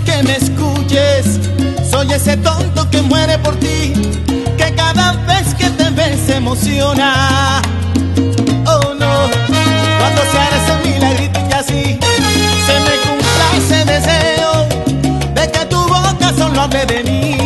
quiero que me escuches. Soy ese tonto que muere por ti, que cada vez que te ves se emociona. Oh no, cuando se hará ese milagrito y así se me cumpla ese deseo de que tu boca solo hable de mí.